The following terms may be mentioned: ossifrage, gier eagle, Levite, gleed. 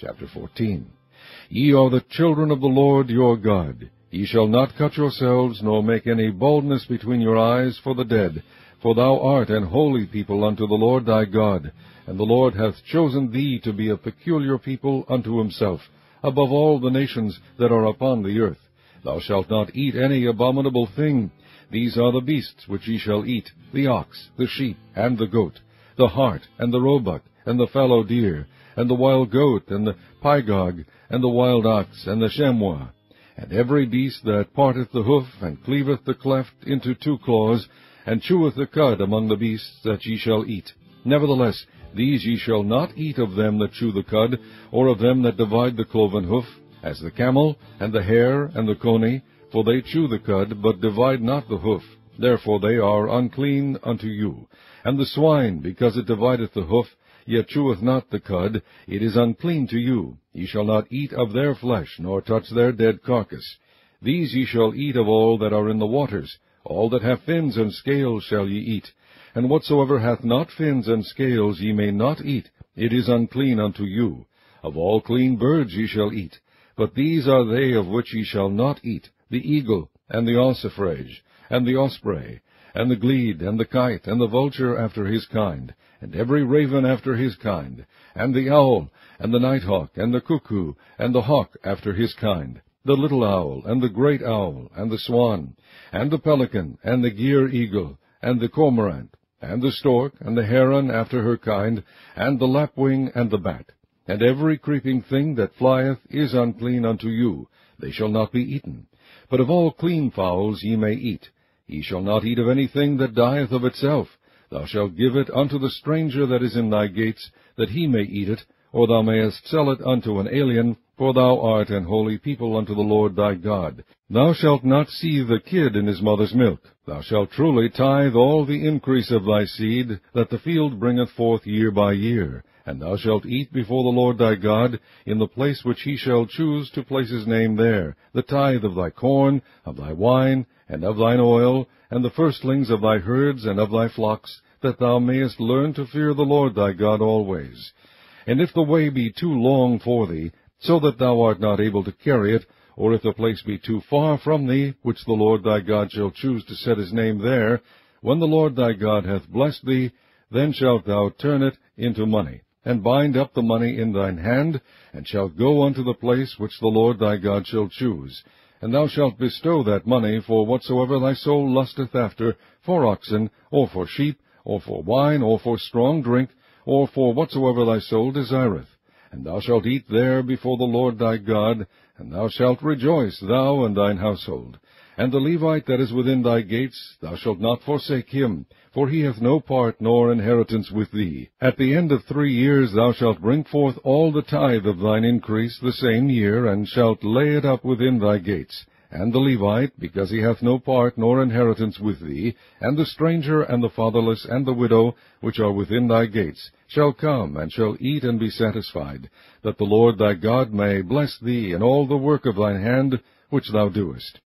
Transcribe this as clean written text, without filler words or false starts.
Chapter 14. Ye are the children of the Lord your God. Ye shall not cut yourselves, nor make any boldness between your eyes for the dead. For thou art an holy people unto the Lord thy God. And the Lord hath chosen thee to be a peculiar people unto himself, above all the nations that are upon the earth. Thou shalt not eat any abominable thing. These are the beasts which ye shall eat, the ox, the sheep, and the goat, the hart, and the roebuck, and the fallow deer, and the wild goat, and the pygog, and the wild ox, and the chamois, and every beast that parteth the hoof, and cleaveth the cleft into two claws, and cheweth the cud among the beasts that ye shall eat. Nevertheless, these ye shall not eat of them that chew the cud, or of them that divide the cloven hoof, as the camel, and the hare, and the coney, for they chew the cud, but divide not the hoof. Therefore they are unclean unto you. And the swine, because it divideth the hoof, yet cheweth not the cud, it is unclean to you. Ye shall not eat of their flesh, nor touch their dead carcass. These ye shall eat of all that are in the waters. All that have fins and scales shall ye eat. And whatsoever hath not fins and scales ye may not eat, it is unclean unto you. Of all clean birds ye shall eat. But these are they of which ye shall not eat, the eagle, and the ossifrage, and the osprey, and the gleed, and the kite, and the vulture after his kind, and every raven after his kind, and the owl, and the nighthawk, and the cuckoo, and the hawk after his kind, the little owl, and the great owl, and the swan, and the pelican, and the gier eagle, and the cormorant, and the stork, and the heron after her kind, and the lapwing, and the bat. And every creeping thing that flieth is unclean unto you, they shall not be eaten. But of all clean fowls ye may eat. Ye shall not eat of anything that dieth of itself. Thou shalt give it unto the stranger that is in thy gates, that he may eat it, or thou mayest sell it unto an alien, for thou art an holy people unto the Lord thy God. Thou shalt not seethe the kid in his mother's milk. Thou shalt truly tithe all the increase of thy seed, that the field bringeth forth year by year. And thou shalt eat before the Lord thy God, in the place which he shall choose to place his name there, the tithe of thy corn, of thy wine, and of thine oil, and the firstlings of thy herds and of thy flocks, that thou mayest learn to fear the Lord thy God always. And if the way be too long for thee, so that thou art not able to carry it, or if the place be too far from thee, which the Lord thy God shall choose to set his name there, when the Lord thy God hath blessed thee, then shalt thou turn it into money, and bind up the money in thine hand, and shalt go unto the place which the Lord thy God shall choose. And thou shalt bestow that money for whatsoever thy soul lusteth after, for oxen, or for sheep, or for wine, or for strong drink, or for whatsoever thy soul desireth. And thou shalt eat there before the Lord thy God, and thou shalt rejoice, thou and thine household. And the Levite that is within thy gates, thou shalt not forsake him, for he hath no part nor inheritance with thee. At the end of 3 years thou shalt bring forth all the tithe of thine increase the same year, and shalt lay it up within thy gates. And the Levite, because he hath no part nor inheritance with thee, and the stranger, and the fatherless, and the widow, which are within thy gates, shall come, and shall eat and be satisfied, that the Lord thy God may bless thee in all the work of thine hand, which thou doest.